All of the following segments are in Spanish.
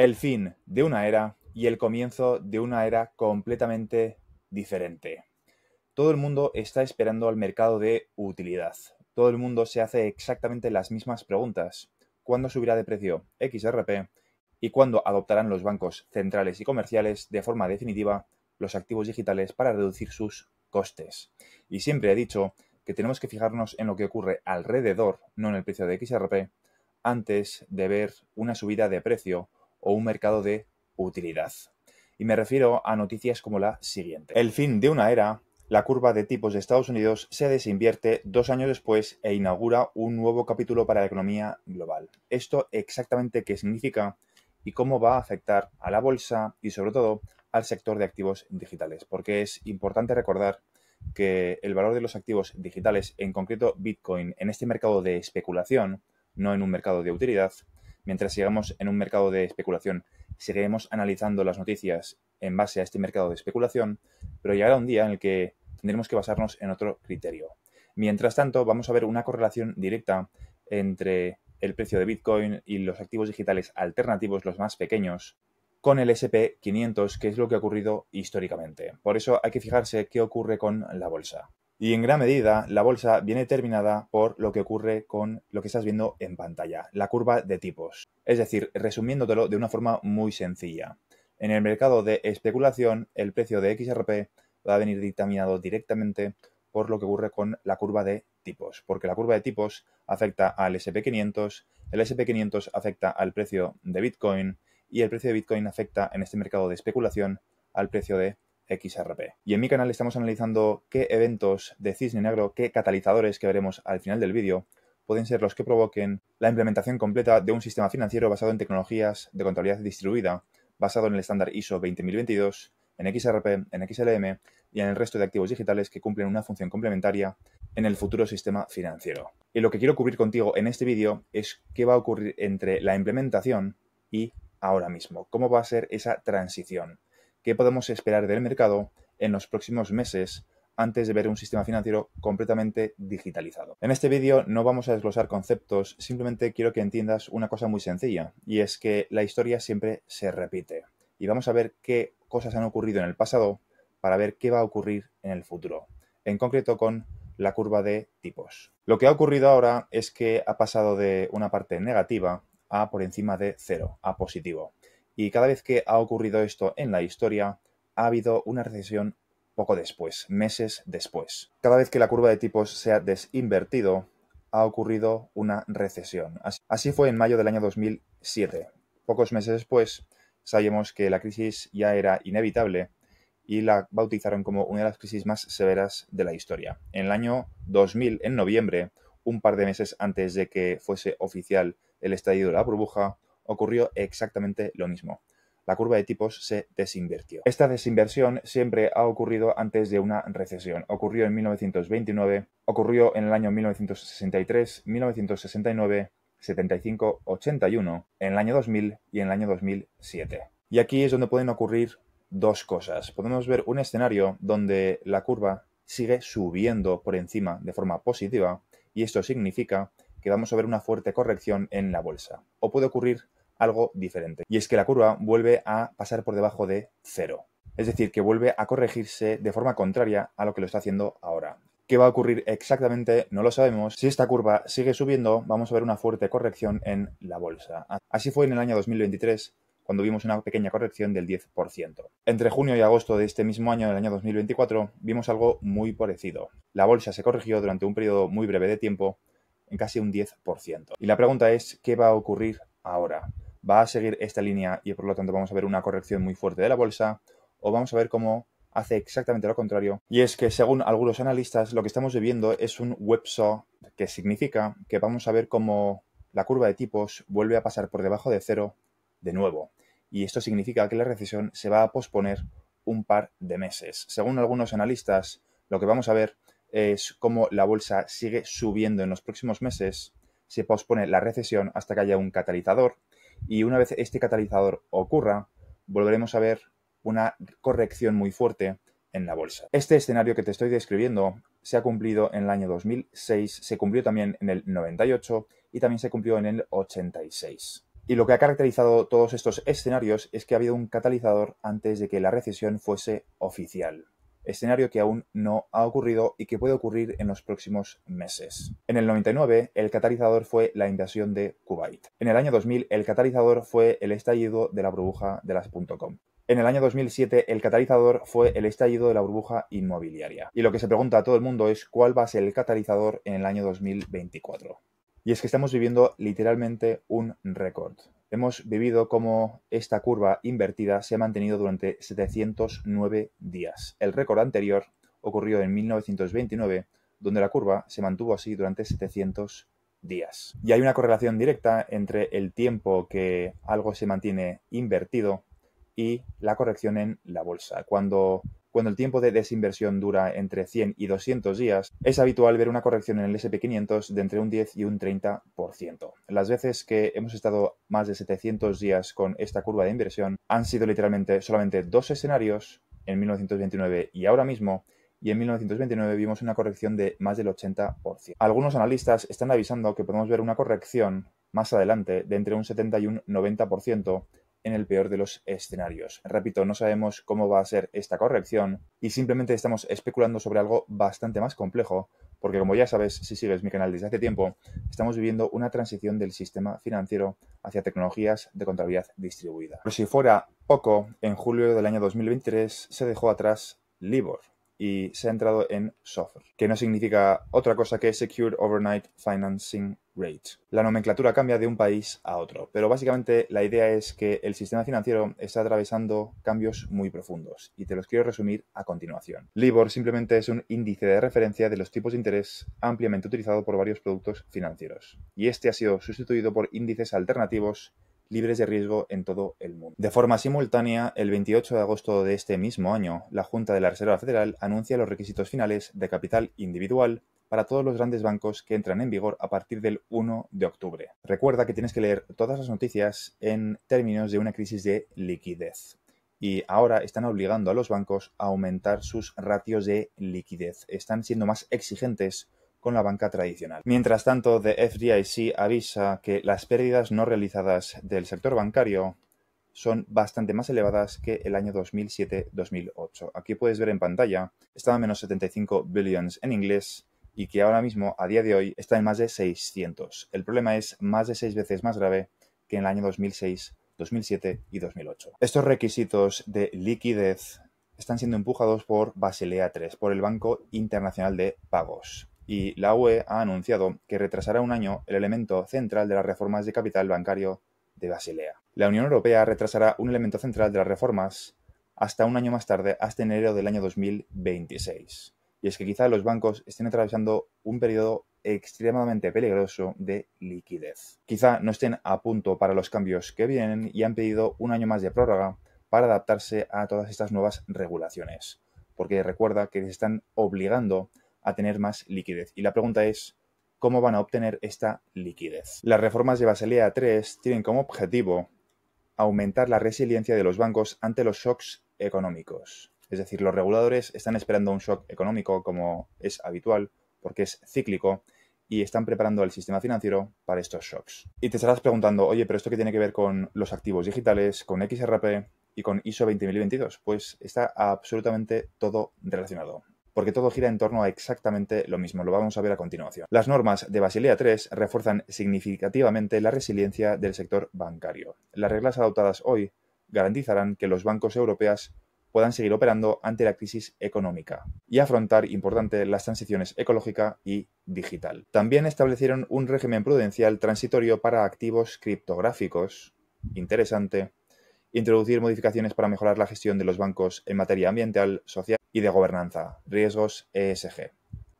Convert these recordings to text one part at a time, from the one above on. El fin de una era y el comienzo de una era completamente diferente. Todo el mundo está esperando al mercado de utilidad. Todo el mundo se hace exactamente las mismas preguntas. ¿Cuándo subirá de precio XRP? ¿Y cuándo adoptarán los bancos centrales y comerciales de forma definitiva los activos digitales para reducir sus costes? Y siempre he dicho que tenemos que fijarnos en lo que ocurre alrededor, no en el precio de XRP, antes de ver una subida de precio o un mercado de utilidad. Y me refiero a noticias como la siguiente. El fin de una era, la curva de tipos de Estados Unidos se desinvierte 2 años después e inaugura un nuevo capítulo para la economía global. ¿Esto exactamente qué significa y cómo va a afectar a la bolsa y sobre todo al sector de activos digitales? Porque es importante recordar que el valor de los activos digitales, en concreto Bitcoin, en este mercado de especulación, no en un mercado de utilidad, mientras sigamos en un mercado de especulación, seguiremos analizando las noticias en base a este mercado de especulación, pero llegará un día en el que tendremos que basarnos en otro criterio. Mientras tanto, vamos a ver una correlación directa entre el precio de Bitcoin y los activos digitales alternativos, los más pequeños, con el S&P 500, que es lo que ha ocurrido históricamente. Por eso hay que fijarse qué ocurre con la bolsa. Y en gran medida, la bolsa viene determinada por lo que ocurre con lo que estás viendo en pantalla, la curva de tipos. Es decir, resumiéndotelo de una forma muy sencilla. En el mercado de especulación, el precio de XRP va a venir dictaminado directamente por lo que ocurre con la curva de tipos, porque la curva de tipos afecta al S&P 500, el S&P 500 afecta al precio de Bitcoin y el precio de Bitcoin afecta en este mercado de especulación al precio de XRP. Y en mi canal estamos analizando qué eventos de cisne negro, qué catalizadores que veremos al final del vídeo pueden ser los que provoquen la implementación completa de un sistema financiero basado en tecnologías de contabilidad distribuida, basado en el estándar ISO 20022, en XRP, en XLM y en el resto de activos digitales que cumplen una función complementaria en el futuro sistema financiero. Y lo que quiero cubrir contigo en este vídeo es qué va a ocurrir entre la implementación y ahora mismo, cómo va a ser esa transición, qué podemos esperar del mercado en los próximos meses antes de ver un sistema financiero completamente digitalizado. En este vídeo no vamos a desglosar conceptos, simplemente quiero que entiendas una cosa muy sencilla, y es que la historia siempre se repite. Y vamos a ver qué cosas han ocurrido en el pasado para ver qué va a ocurrir en el futuro, en concreto con la curva de tipos. Lo que ha ocurrido ahora es que ha pasado de una parte negativa a por encima de cero, a positivo. Y cada vez que ha ocurrido esto en la historia, ha habido una recesión poco después, meses después. Cada vez que la curva de tipos se ha desinvertido, ha ocurrido una recesión. Así fue en mayo del año 2007. Pocos meses después, sabíamos que la crisis ya era inevitable y la bautizaron como una de las crisis más severas de la historia. En el año 2000, en noviembre, un par de meses antes de que fuese oficial el estallido de la burbuja, ocurrió exactamente lo mismo. La curva de tipos se desinvirtió. Esta desinversión siempre ha ocurrido antes de una recesión. Ocurrió en 1929, ocurrió en el año 1963, 1969, 75, 81, en el año 2000 y en el año 2007. Y aquí es donde pueden ocurrir dos cosas. Podemos ver un escenario donde la curva sigue subiendo por encima de forma positiva y esto significa que vamos a ver una fuerte corrección en la bolsa. O puede ocurrir algo diferente, y es que la curva vuelve a pasar por debajo de cero. Es decir, que vuelve a corregirse de forma contraria a lo que lo está haciendo ahora. ¿Qué va a ocurrir exactamente? No lo sabemos. Si esta curva sigue subiendo, vamos a ver una fuerte corrección en la bolsa. Así fue en el año 2023, cuando vimos una pequeña corrección del 10%. Entre junio y agosto de este mismo año, del año 2024, vimos algo muy parecido. La bolsa se corrigió durante un periodo muy breve de tiempo, en casi un 10%. Y la pregunta es, ¿qué va a ocurrir ahora? ¿Va a seguir esta línea y por lo tanto vamos a ver una corrección muy fuerte de la bolsa? ¿O vamos a ver cómo hace exactamente lo contrario? Y es que, según algunos analistas, lo que estamos viviendo es un whipsaw, que significa que vamos a ver cómo la curva de tipos vuelve a pasar por debajo de cero de nuevo. Y esto significa que la recesión se va a posponer un par de meses. Según algunos analistas, lo que vamos a ver es cómo la bolsa sigue subiendo en los próximos meses, se pospone la recesión hasta que haya un catalizador, y una vez este catalizador ocurra, volveremos a ver una corrección muy fuerte en la bolsa. Este escenario que te estoy describiendo se ha cumplido en el año 2006, se cumplió también en el 98 y también se cumplió en el 86. Y lo que ha caracterizado todos estos escenarios es que ha habido un catalizador antes de que la recesión fuese oficial. Escenario que aún no ha ocurrido y que puede ocurrir en los próximos meses. En el 99, el catalizador fue la invasión de Kuwait. En el año 2000, el catalizador fue el estallido de la burbuja de las .com. En el año 2007, el catalizador fue el estallido de la burbuja inmobiliaria. Y lo que se pregunta a todo el mundo es cuál va a ser el catalizador en el año 2024. Y es que estamos viviendo literalmente un récord. Hemos vivido cómo esta curva invertida se ha mantenido durante 709 días. El récord anterior ocurrió en 1929, donde la curva se mantuvo así durante 700 días. Y hay una correlación directa entre el tiempo que algo se mantiene invertido y la corrección en la bolsa. Cuando el tiempo de desinversión dura entre 100 y 200 días, es habitual ver una corrección en el S&P 500 de entre un 10 y un 30%. Las veces que hemos estado más de 700 días con esta curva de inversión han sido literalmente solamente dos escenarios, en 1929 y ahora mismo, y en 1929 vimos una corrección de más del 80%. Algunos analistas están avisando que podemos ver una corrección más adelante de entre un 70 y un 90%, en el peor de los escenarios. Repito, no sabemos cómo va a ser esta corrección y simplemente estamos especulando sobre algo bastante más complejo, porque como ya sabes, si sigues mi canal desde hace tiempo, estamos viviendo una transición del sistema financiero hacia tecnologías de contabilidad distribuida. Por si fuera poco, en julio del año 2023 se dejó atrás LIBOR y se ha entrado en SOFR, que no significa otra cosa que Secured Overnight Financing Rate. La nomenclatura cambia de un país a otro, pero básicamente la idea es que el sistema financiero está atravesando cambios muy profundos y te los quiero resumir a continuación. LIBOR simplemente es un índice de referencia de los tipos de interés ampliamente utilizado por varios productos financieros y este ha sido sustituido por índices alternativos libres de riesgo en todo el mundo. De forma simultánea, el 28 de agosto de este mismo año, la Junta de la Reserva Federal anuncia los requisitos finales de capital individual para todos los grandes bancos que entran en vigor a partir del 1 de octubre. Recuerda que tienes que leer todas las noticias en términos de una crisis de liquidez. Y ahora están obligando a los bancos a aumentar sus ratios de liquidez. Están siendo más exigentes con la banca tradicional. Mientras tanto, the FDIC avisa que las pérdidas no realizadas del sector bancario son bastante más elevadas que el año 2007-2008. Aquí puedes ver en pantalla, estaba en menos 75 billions en inglés y que ahora mismo, a día de hoy, está en más de 600. El problema es más de 6 veces más grave que en el año 2006, 2007 y 2008. Estos requisitos de liquidez están siendo empujados por Basilea III, por el Banco Internacional de Pagos. Y la UE ha anunciado que retrasará un año el elemento central de las reformas de capital bancario de Basilea. La Unión Europea retrasará un elemento central de las reformas hasta un año más tarde, hasta enero del año 2026. Y es que quizá los bancos estén atravesando un periodo extremadamente peligroso de liquidez. Quizá no estén a punto para los cambios que vienen y han pedido un año más de prórroga para adaptarse a todas estas nuevas regulaciones. Porque recuerda que se están obligando a tener más liquidez. Y la pregunta es, ¿cómo van a obtener esta liquidez? Las reformas de Basilea III tienen como objetivo aumentar la resiliencia de los bancos ante los shocks económicos. Es decir, los reguladores están esperando un shock económico, como es habitual, porque es cíclico, y están preparando al sistema financiero para estos shocks. Y te estarás preguntando, oye, pero ¿esto qué tiene que ver con los activos digitales, con XRP y con ISO 20022? Pues está absolutamente todo relacionado, porque todo gira en torno a exactamente lo mismo, lo vamos a ver a continuación. Las normas de Basilea III refuerzan significativamente la resiliencia del sector bancario. Las reglas adoptadas hoy garantizarán que los bancos europeos puedan seguir operando ante la crisis económica y afrontar, importante, las transiciones ecológica y digital. También establecieron un régimen prudencial transitorio para activos criptográficos, interesante, introducir modificaciones para mejorar la gestión de los bancos en materia ambiental, social y de gobernanza, riesgos ESG.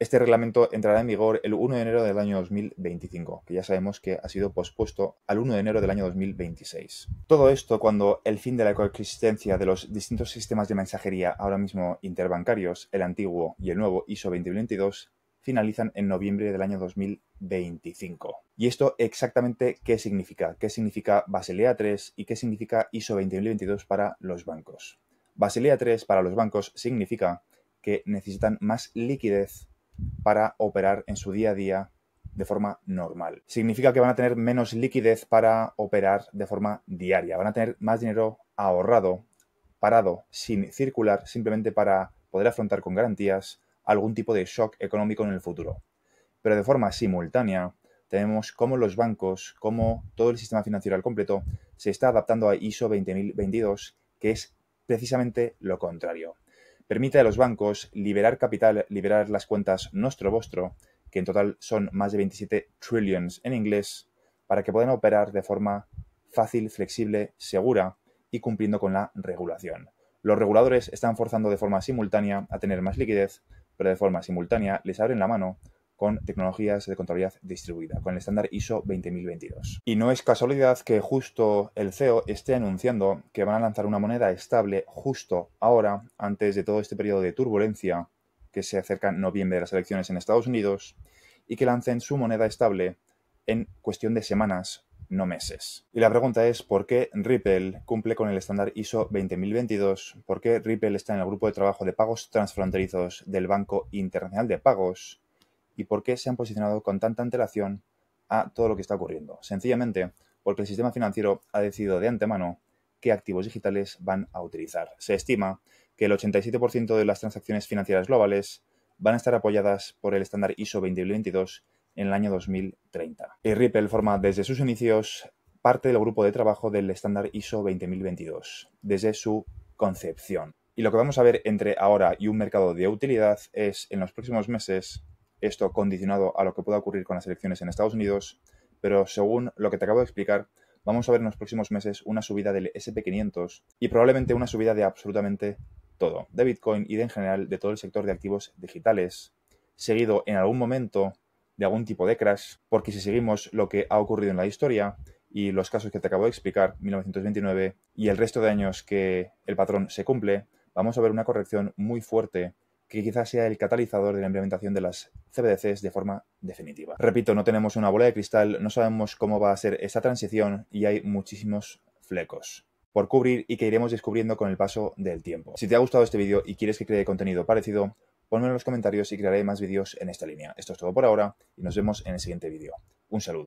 Este reglamento entrará en vigor el 1 de enero del año 2025, que ya sabemos que ha sido pospuesto al 1 de enero del año 2026. Todo esto cuando el fin de la coexistencia de los distintos sistemas de mensajería, ahora mismo interbancarios, el antiguo y el nuevo ISO 20022, finalizan en noviembre del año 2025. ¿Y esto exactamente qué significa? ¿Qué significa Basilea III y qué significa ISO 20022 para los bancos? Basilea III para los bancos significa que necesitan más liquidez para operar en su día a día de forma normal. Significa que van a tener menos liquidez para operar de forma diaria. Van a tener más dinero ahorrado, parado, sin circular, simplemente para poder afrontar con garantías algún tipo de shock económico en el futuro. Pero de forma simultánea, tenemos cómo los bancos, cómo todo el sistema financiero al completo se está adaptando a ISO 20022, que es precisamente lo contrario. Permite a los bancos liberar capital, liberar las cuentas nostro-vostro, que en total son más de 27 trillions en inglés, para que puedan operar de forma fácil, flexible, segura y cumpliendo con la regulación. Los reguladores están forzando de forma simultánea a tener más liquidez, pero de forma simultánea les abren la mano con tecnologías de contabilidad distribuida, con el estándar ISO 20022. Y no es casualidad que justo el CEO esté anunciando que van a lanzar una moneda estable justo ahora, antes de todo este periodo de turbulencia que se acerca en noviembre de las elecciones en Estados Unidos, y que lancen su moneda estable en cuestión de semanas, no meses. Y la pregunta es, ¿por qué Ripple cumple con el estándar ISO 20022? ¿Por qué Ripple está en el grupo de trabajo de pagos transfronterizos del Banco Internacional de Pagos? ¿Y por qué se han posicionado con tanta antelación a todo lo que está ocurriendo? Sencillamente porque el sistema financiero ha decidido de antemano qué activos digitales van a utilizar. Se estima que el 87% de las transacciones financieras globales van a estar apoyadas por el estándar ISO 20022 en el año 2030. Y Ripple forma desde sus inicios parte del grupo de trabajo del estándar ISO 20022, desde su concepción. Y lo que vamos a ver entre ahora y un mercado de utilidad es, en los próximos meses, esto condicionado a lo que pueda ocurrir con las elecciones en Estados Unidos, pero según lo que te acabo de explicar, vamos a ver en los próximos meses una subida del S&P 500 y probablemente una subida de absolutamente todo, de Bitcoin y de en general de todo el sector de activos digitales, seguido en algún momento de algún tipo de crash, porque si seguimos lo que ha ocurrido en la historia y los casos que te acabo de explicar, 1929 y el resto de años que el patrón se cumple, vamos a ver una corrección muy fuerte que quizás sea el catalizador de la implementación de las CBDCs de forma definitiva. Repito, no tenemos una bola de cristal, no sabemos cómo va a ser esta transición y hay muchísimos flecos por cubrir y que iremos descubriendo con el paso del tiempo. Si te ha gustado este vídeo y quieres que cree contenido parecido, ponmelo en los comentarios y crearé más vídeos en esta línea. Esto es todo por ahora y nos vemos en el siguiente vídeo. Un saludo.